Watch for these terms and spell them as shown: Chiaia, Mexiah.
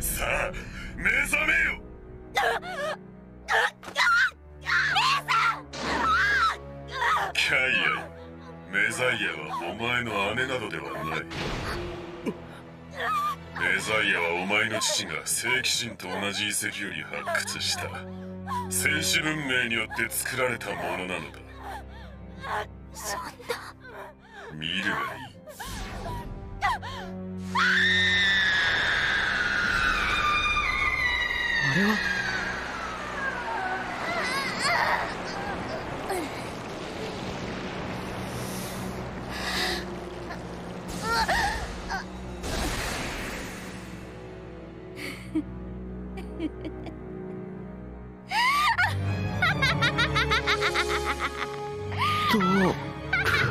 さあ目覚めよ。キャイア、メザイアはお前の姉などではない。メザイアはお前の父が聖騎神と同じ遺跡より発掘した戦士文明によって作られたものなのだ。そんな、見るがいい。あれは